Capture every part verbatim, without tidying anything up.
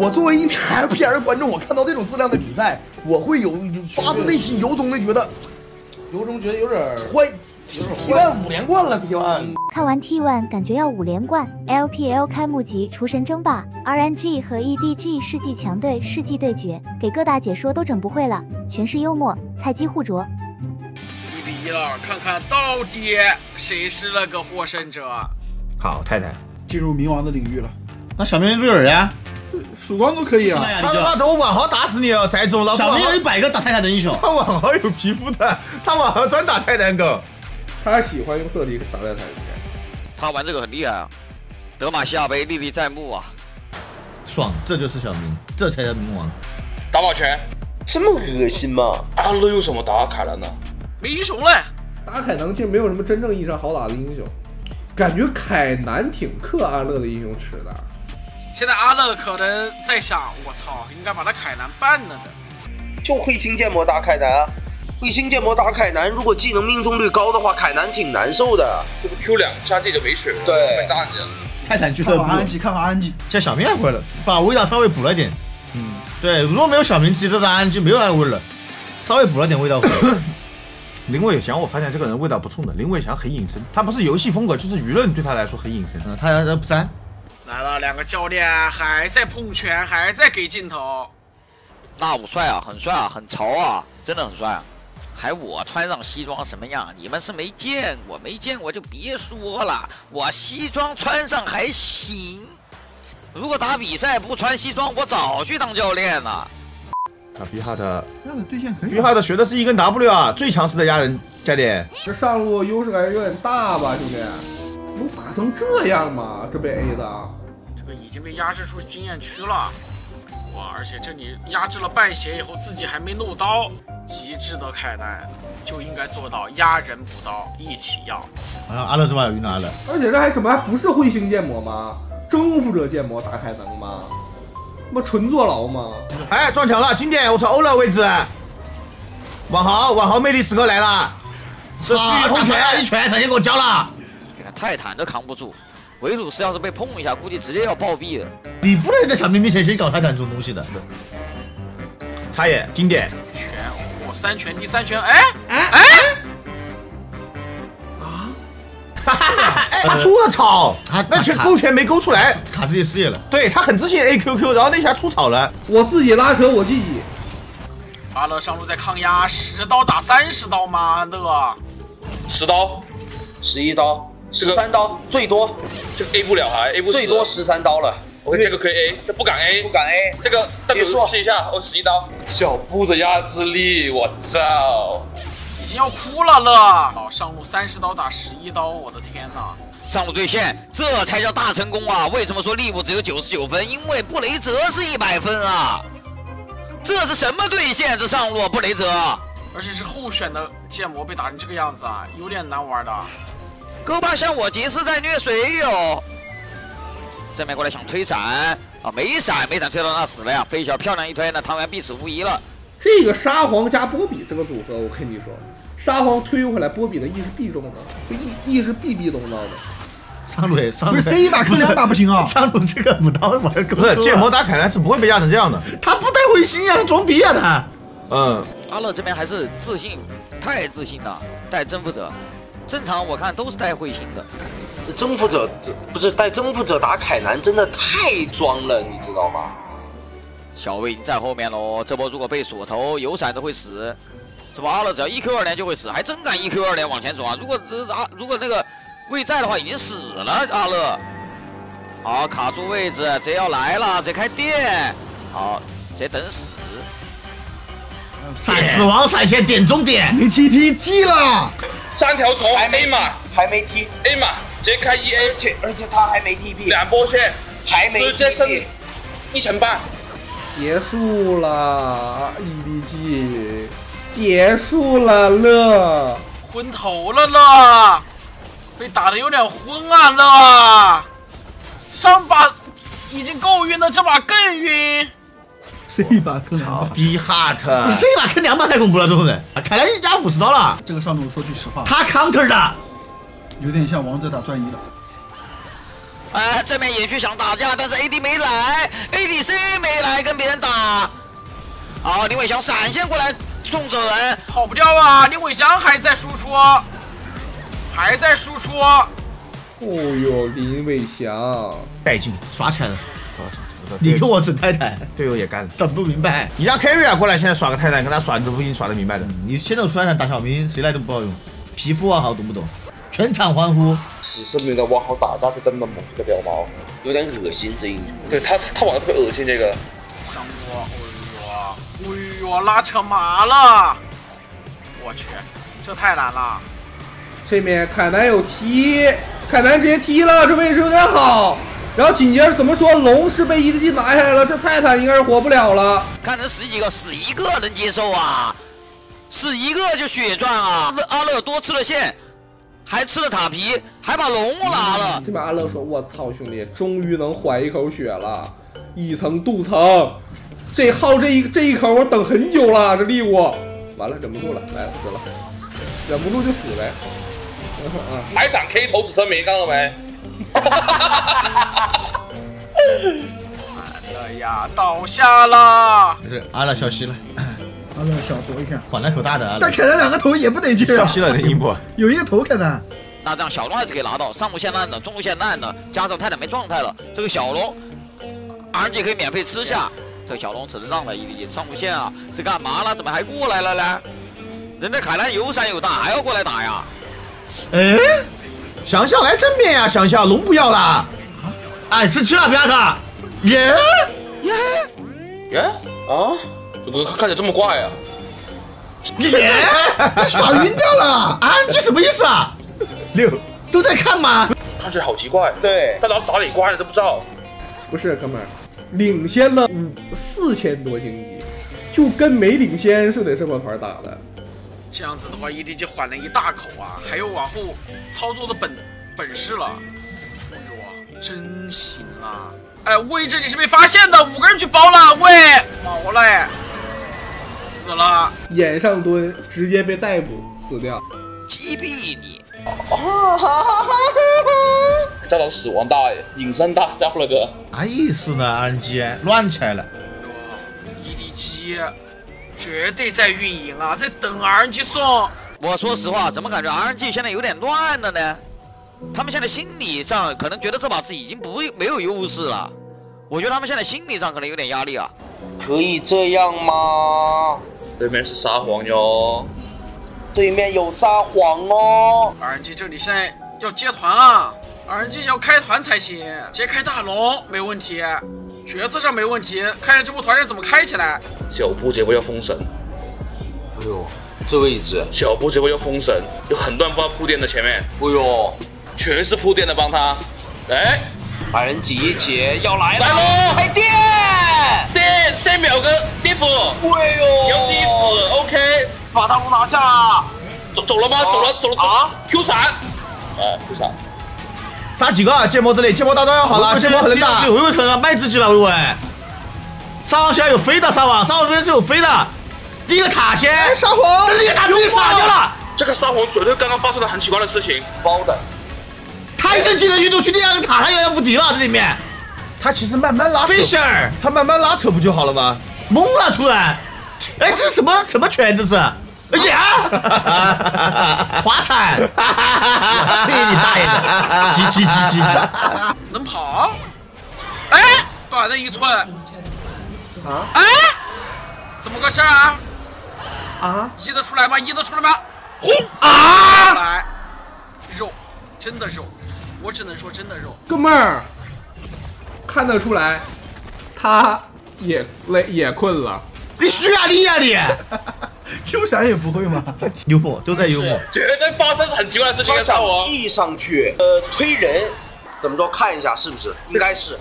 我作为一名 L P L 的观众，我看到这种质量的比赛，我会有发自内心、由衷的觉得，由衷觉得有点坏。T 一 五连冠了 ，T 一。看完 T 一，感觉要五连冠。L P L 开幕集《厨神争霸》，R N G 和 E D G 世纪强队世纪对决，给各大解说都整不会了，全是幽默、菜鸡互啄。一比一了，看看到底谁是那个获胜者。好，太太进入冥王的领域了。那小明追人呀？曙光都可以啊！他他妈等我网豪打死你啊！宅中老小明有一百个打泰坦的英雄，他网豪有皮肤的，他网豪专打泰坦梗。 他喜欢用瑟迪打泰坦，他玩这个很厉害啊！德玛西亚杯历历在目啊，爽，这就是小明，这才叫冥王。打保全，这么恶心吗？阿乐用什么打凯兰呢？没英雄了，打凯南其实没有什么真正意义上好打的英雄，感觉凯南挺克阿乐的英雄池的。现在阿乐可能在想，我操，应该把他凯南办了的，就彗星剑魔打凯南啊。 彗星剑魔打凯南，如果技能命中率高的话，凯南挺难受的。这不 Q 两下这就没水了，对，炸你了。泰坦俱乐部，看好 R N G， 看好 R N G。现在小明也会了，把维塔稍微补了点。嗯，对，如果没有小明，其实这 R N G 没有安慰了，稍微补了点味道。林伟翔，我发现这个人味道不冲的。林伟翔很隐身，他不是游戏风格，就是舆论对他来说很隐身。嗯，他他不沾。来了，两个教练还在碰拳，还在给镜头。那我帅啊，很帅啊，很潮啊，真的很帅啊。 还我穿上西装什么样？你们是没见过，没见过就别说了。我西装穿上还行，如果打比赛不穿西装，我早去当教练了。打 B 哈的，对线可以。B 哈的学的是一根 W 啊，最强势的压人加点。这上路优势感觉有点大吧，兄弟？能打成这样吗？这被 A 的，这个已经被压制出经验区了。 哇！而且这里压制了半血以后，自己还没露刀，极致的凯南就应该做到压人补刀一起要。哎呀、啊，阿乐这把有晕了，阿乐。而且这还怎么还不是彗星剑魔吗？征服者剑魔打凯南吗？那纯坐牢吗？哎，撞墙了，经典！我操，欧了位置。网豪，网豪魅力时刻来了！这巨空拳啊，一拳直接给我交了。你看泰坦都扛不住。 维鲁斯要是被碰一下，估计直接要暴毙了。你不能在小明面前先搞泰坦这种东西的。插眼经典拳，我三拳第三拳，哎哎哎！啊！哈哈！哎，他出了草，他那拳勾拳没勾出来，卡自己视野了。对他很自信 A Q Q， 然后那下出草了，我自己拉扯我自己。阿乐上路在抗压，十刀打三十刀吗？乐，十刀，十一刀。 十三刀最多，这个 A 不了还 A 不最多十三刀了。我看这个可以 A， 这不敢 A， 不敢 A。这个W试一下，我十一刀。小布的压制力，我操，已经要哭了了。哦，上路三十刀打十一刀，我的天哪！上路对线，这才叫大成功啊！为什么说利物只有九十九分？因为布雷泽是一百分啊！这是什么对线？这上路布雷泽，而且是候选的剑魔被打成这个样子啊，有点难玩的。 哥巴像我杰斯在虐水友，正面过来想推闪啊，没闪没闪推到那死了呀！飞小漂亮一推，那汤圆必死无疑了。这个沙皇加波比这个组合，我跟你说，沙皇推回来，波比的 E 是必中的，就 E E 是必必中刀的。上路上路不是 C 打 Q 两打不行啊！上路这个补刀我还不是剑魔打凯南是不会被压成这样的，他不带彗星呀，他装逼呀他。嗯，阿乐这边还是自信，太自信了，带征服者。 正常我看都是带彗星的，征服者不是带征服者打凯南真的太装了，你知道吗？小魏已经在后面喽，这波如果被锁头有闪都会死，这波阿乐只要一 Q 二连就会死，还真敢一 Q 二连往前走啊！如果啊如果那个魏在的话已经死了阿乐，好卡住位置，谁要来了谁开电，好谁等死。 闪死亡闪现点中点，没 T P 记了，三条虫还没满，还没 T A 满，直接开一 A， 而且而且他还没 T P， 两波线还没直接升一成半，结束了 E D G， 结束了乐，昏头了乐，被打的有点昏啊乐，上把已经够晕了，这把更晕。 这一把坑两百 ，B hard， 这一把坑两百太恐怖了，这种人。凯南一加五十刀了。这个上路说句实话，他 counter 的，有点像王者打钻一了。哎，这边野区想打架，但是 A D 没来 ，A D C 没好，林伟翔闪现过来送走人，跑不掉啊！林伟翔还在输出，还在输出。哦呦，林伟翔带劲，耍起来了。你给我整泰坦，队友也干了，整不明白。你让 carry 啊过来，现在耍个泰坦，跟他耍，你都不一定耍得明白的。嗯、你现在耍泰坦打小明，谁来都不好用。皮肤啊好，懂不懂？全场欢呼。史诗没有的哇，好打架是这么猛的屌毛，有点恶心这英雄。对他，他玩的特别恶心这个。上波，哎呦，哎呦，拉扯麻了。我去，这太难了。这面凯南有踢，凯南直接踢了，这位置有点好。 然后紧接着怎么说？龙是被E D G拿下来了，这泰坦应该是活不了了。看能死几个，死一个能接受啊，死一个就血赚啊！阿乐多吃了线，还吃了塔皮，还把龙拿了。这边阿乐说：“我操，兄弟，终于能缓一口血了，一层镀层，这耗这一这一口我等很久了，这猎物完了忍不住了，来死了，忍不住就死呗。还闪 K 投死真没，看到没？” 哎呀，倒下了！不是阿乐小息了，阿乐小头一下，缓了口大的阿乐。但凯南两个头也不得劲啊！小息了的英波，有一个头凯南。那这样小龙还是可以拿到，上路线烂的，中路线烂的，加上泰坦没状态了，这个小龙 R N G 可以免费吃下。这个小龙只能让他一滴上路线啊！这干嘛了？怎么还过来了呢？人家凯南有闪有大，还要过来打呀？哎。 想想来正面呀、啊，想想龙不要啦，哎，吃吃了，不要他，耶耶耶啊！怎么看起来这么怪呀、啊？耶，耍晕掉了 ，R N G 什么意思啊？六都在看吗？看起来好奇怪，对，他老打哪怪了都不知道。不是哥们儿，领先了四千多星级，就跟没领先似的，这么团打的。 这样子的话 ，E D G 缓了一大口啊，还有往后操作的本本事了。哎呦，真行啊！哎，魏这里是被发现的，五个人去包了，魏毛嘞，死了，眼上蹲，直接被逮捕，死掉，击毙你！这老死亡大爷，隐身大招了哥，啥意思呢 ？R N G 乱起来了 ，E D G。 绝对在运营啊，在等 R N G 送。我说实话，怎么感觉 R N G 现在有点乱了呢？他们现在心理上可能觉得这把自己已经不没有优势了，我觉得他们现在心理上可能有点压力啊。可以这样吗？对面是沙皇哟，对面有沙皇哦。R N G 这里现在要接团啊 ，R N G 要开团才行，直接开大龙没问题。 角色上没问题，看看这波团战怎么开起来。小布这波要封神，哎呦，这位置小布这波要封神，有很多人帮他铺垫的前面，哎呦，全是铺垫的帮他。哎，把人挤一挤，要来了，来喽！哎，电电先秒个地府，哎呦，秒地府 ，OK， 把大龙拿下。走走了吗？走了，走了啊 ！Q 闪，哎 ，Q 闪。 杀几个啊？剑魔这里，剑魔大招要好了，剑魔很大，维维可能卖自己了，维维。沙皇现在有飞的，沙皇，沙皇这边是有飞的，第一个塔先，沙皇，这第一个塔直接杀掉了。这个沙皇绝对刚刚发生了很奇怪的事情，包的。他一个技能运动去第二个塔，他遥遥无敌了，这里面。他其实慢慢拉扯，飞仙儿，他慢慢拉扯不就好了吗？懵了，突然，哎，这是什么什么拳？这是。 哎呀！滑铲！我去你大爷的！急急急急！能跑？哎，短了一寸。啊？哎，怎么个事啊？啊？移得出来吗？移得出来吗？轰！啊！来，肉，真的肉，我只能说真的肉。哥们儿，看得出来，他也累也困了。你虚啊你啊你！ Q 闪也不会吗？幽默都在幽默，绝对发生很奇怪的事情。他想 E 上去，呃，推人，怎么着？看一下是不是？应该是。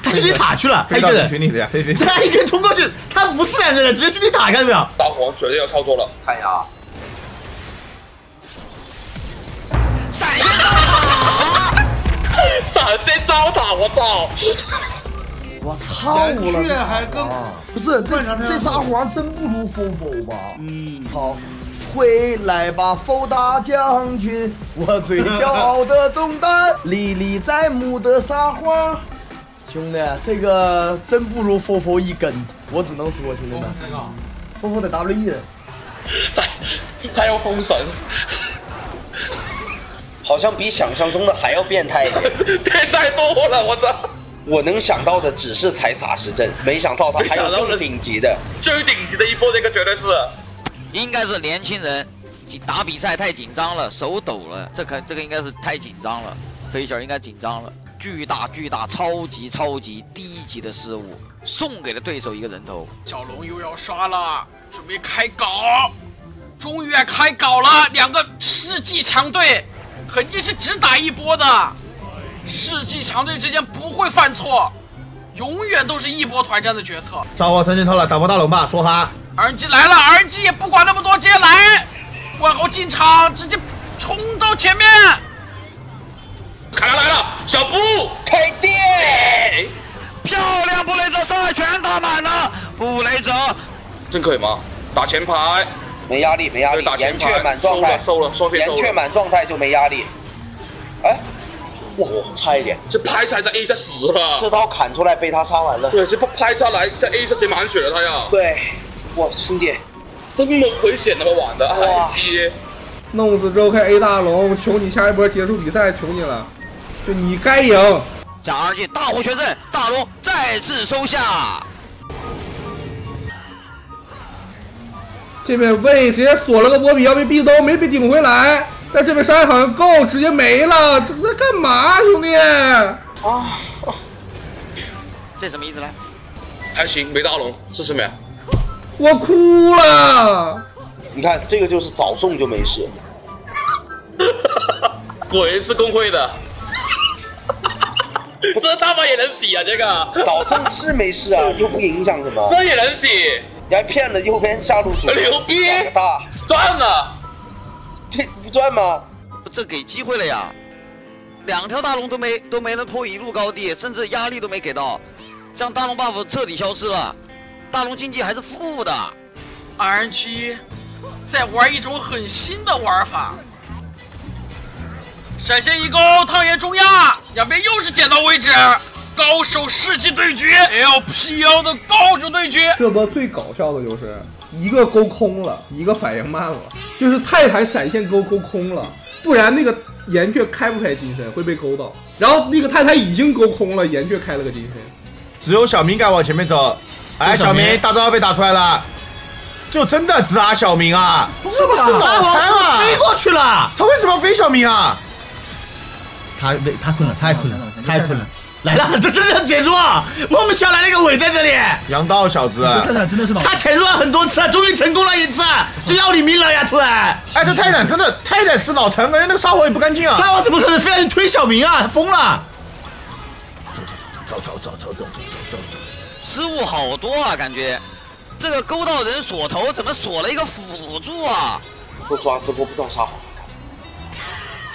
他去推塔去了，他一个人。飞飞，他一个人冲过去，他不是两个人，直接去推塔，看到没有？大黄绝对要操作了，看一下啊！闪现招塔，闪现招塔，我操！ 我操了！血还跟不是这这沙皇真不如 Fofo 吧？嗯，好，回来吧 ，Fofo 大将军，我最骄傲的重担，历历在目的沙皇，兄弟，这个真不如 Fofo 一根，我只能说兄弟们 ，Fofo 的 W E， 他他要封神，好像比想象中的还要变态一点，变态多了，我操！我能想到的只是踩傻石阵，没想到他还有更顶级的，最顶级的一波，这个绝对是，应该是年轻人。 打比赛太紧张了，手抖了，这可这个应该是太紧张了，飞小应该紧张了，巨大巨大超级超级低级的失误送给了对手一个人头。小龙又要刷了，准备开搞，终于开搞了，两个世纪强队肯定是只打一波的，世纪强队之间不会犯错，永远都是一波团战的决策。上我三件套了，打破大龙吧，说哈 ，R N G 来了 ，R N G 也不管那么多，直接来。 万豪进场，直接冲到前面。卡拉来了，小布开店，漂亮！布雷泽上来全打满了，布雷泽，真可以吗？打前排，没压力，没压力。打前排，满状态，收了，收了，收了。延满状态就没压力。哎，哇，差一点，这拍出来在 A 下死了。这刀砍出来被他杀完了。对，这拍下来在 A 下直接满血了他呀。对，哇，兄弟。 这么危险的玩的，哇！弄死之后开 A 大龙，求你下一波结束比赛，求你了！就你该赢。假R N G大获全胜，大龙再次收下。这边位直接锁了个波比，要被壁兜没被顶回来，但这边伤害好像够，直接没了。这在干嘛，兄弟？啊！这什么意思呢？还行，没大龙，试试没？ 我哭了，你看这个就是早送就没事，果然是公会的，这他妈也能洗啊！这个早送是没事啊，又不影响什么，这也能洗，你还骗了右边下路主，牛逼，大赚了，这不赚吗？这给机会了呀，两条大龙都没都没能破一路高地，甚至压力都没给到，这样大龙 buff 彻底消失了。 大龙经济还是负的 ，R N G 在玩一种很新的玩法。闪现一勾，汤圆中亚，两边又是剪刀位置，高手士气对决 ，L P L 的高手对决。这波最搞笑的就是一个勾空了，一个反应慢了，就是泰坦闪现勾勾空了，不然那个岩雀开不开金身会被勾到。然后那个泰坦已经勾空了，岩雀开了个金身，只有小明敢往前面走。 哎，小明大招要被打出来了，就真的只打小明啊！是不是老潘啊？飞过去了，他为什么飞小明啊？他他困了，太困了，太困了！来了，这真的减弱，莫名其妙来了一个尾在这里。杨道小子，这泰坦真的是他减弱很多次，终于成功了一次，就要你命了呀！突然，哎，这泰坦真的泰坦是脑残，感觉那个沙皇也不干净啊！沙皇怎么可能非要去推小明啊？疯了！走走走走走走走走走走。 失误好多啊，感觉这个勾到人锁头，怎么锁了一个辅助啊？说实话，这波不知道啥好看。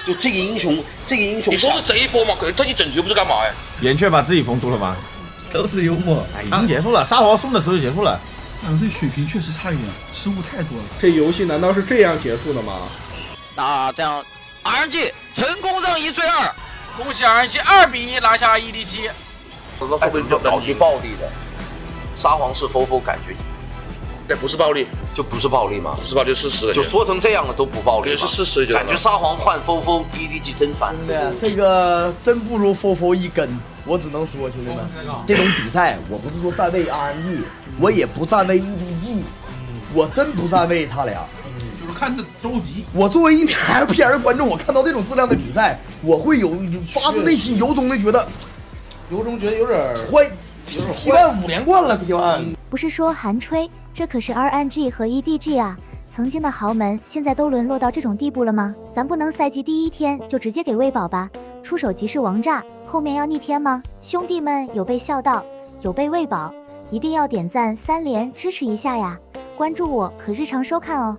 就这个英雄，这个英雄，你说是这一波吗？可是他一整局不知干嘛哎。岩雀把自己封住了吗？都是幽默。哎，已经结束了，沙皇送的时候就结束了。两队水平确实差一点，失误太多了。这游戏难道是这样结束的吗？那这样 ，R N G 成功让一追二，恭喜 R N G 二比一拿下 E D G。 那说不定搞去暴力的，沙皇是否否感觉？对，不是暴力，就不是暴力嘛，不是暴力就是事实，就说成这样了都不暴力，是事实。感觉沙皇换否否 E D G 真烦。真的，这个真不如否否一根，我只能说兄弟们，这种比赛我不是说站位 R N G， 我也不站位 E D G， 我真不站位他俩，就是看着着急。我作为一名 L P L 的观众，我看到这种质量的比赛，我会有发自内心由衷的觉得。 由衷觉得有点坏，有点坏，五连冠了 T one。不是说韩吹，这可是 R N G 和 E D G 啊！曾经的豪门，现在都沦落到这种地步了吗？咱不能赛季第一天就直接给喂饱吧？出手即是王炸，后面要逆天吗？兄弟们有被笑到，有被喂饱，一定要点赞三连支持一下呀！关注我和日常收看哦。